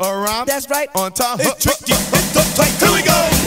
Around, that's right, on top. It's tricky, it's up tight. Here we go.